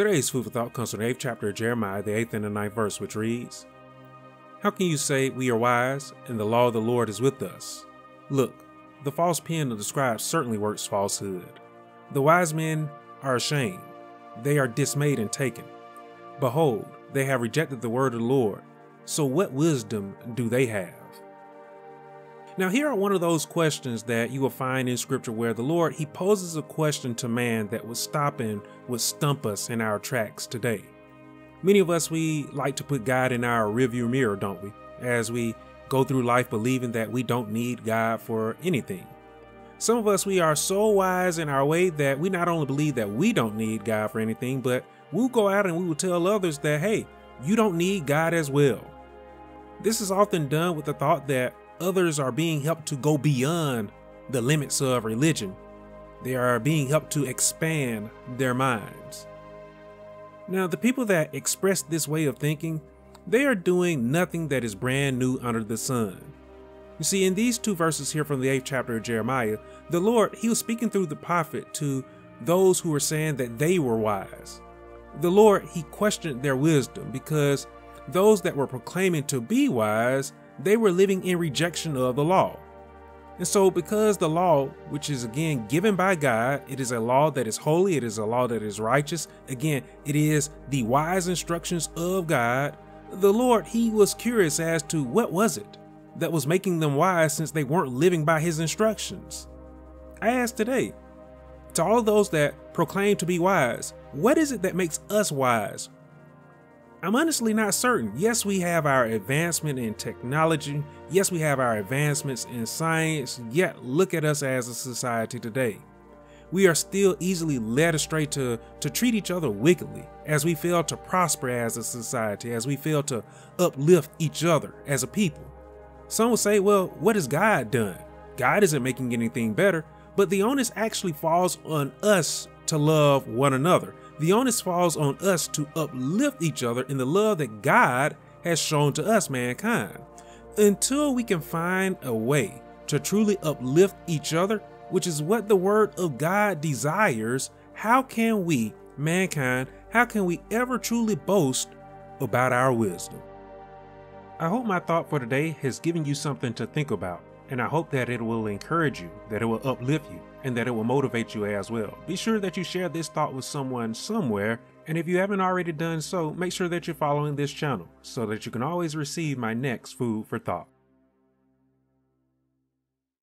Today's food for thought comes from the 8th chapter of Jeremiah, the 8th and the 9th verse, which reads, "How can you say we are wise and the law of the Lord is with us? Look, the false pen of the scribes certainly works falsehood. The wise men are ashamed. They are dismayed and taken. Behold, they have rejected the word of the Lord. So what wisdom do they have?" Now, here are one of those questions that you will find in scripture where the Lord, he poses a question to man that would stop and would stump us in our tracks today. Many of us, we like to put God in our rearview mirror, don't we? As we go through life believing that we don't need God for anything. Some of us, we are so wise in our way that we not only believe that we don't need God for anything, but we'll go out and we will tell others that, hey, you don't need God as well. This is often done with the thought that others are being helped to go beyond the limits of religion. They are being helped to expand their minds. Now, the people that express this way of thinking, they are doing nothing that is brand new under the sun. You see, in these two verses here from the 8th chapter of Jeremiah, the Lord, he was speaking through the prophet to those who were saying that they were wise. The Lord, he questioned their wisdom because those that were proclaiming to be wise, they were living in rejection of the law. And so because the law, which is again given by God, it is a law that is holy, it is a law that is righteous. Again, it is the wise instructions of God. The Lord, he was curious as to what was it that was making them wise since they weren't living by his instructions. I ask today, to all those that proclaim to be wise, what is it that makes us wise? I'm honestly not certain. Yes, we have our advancement in technology. Yes, we have our advancements in science, yet look at us as a society today. We are still easily led astray to treat each other wickedly as we fail to prosper as a society, as we fail to uplift each other as a people. Some will say, well, what has God done? God isn't making anything better, but the onus actually falls on us to love one another. The onus falls on us to uplift each other in the love that God has shown to us, mankind. Until we can find a way to truly uplift each other, which is what the word of God desires, how can we, mankind, how can we ever truly boast about our wisdom? I hope my thought for today has given you something to think about, and I hope that it will encourage you, that it will uplift you, and that it will motivate you as well. Be sure that you share this thought with someone somewhere, and if you haven't already done so, make sure that you're following this channel so that you can always receive my next food for thought.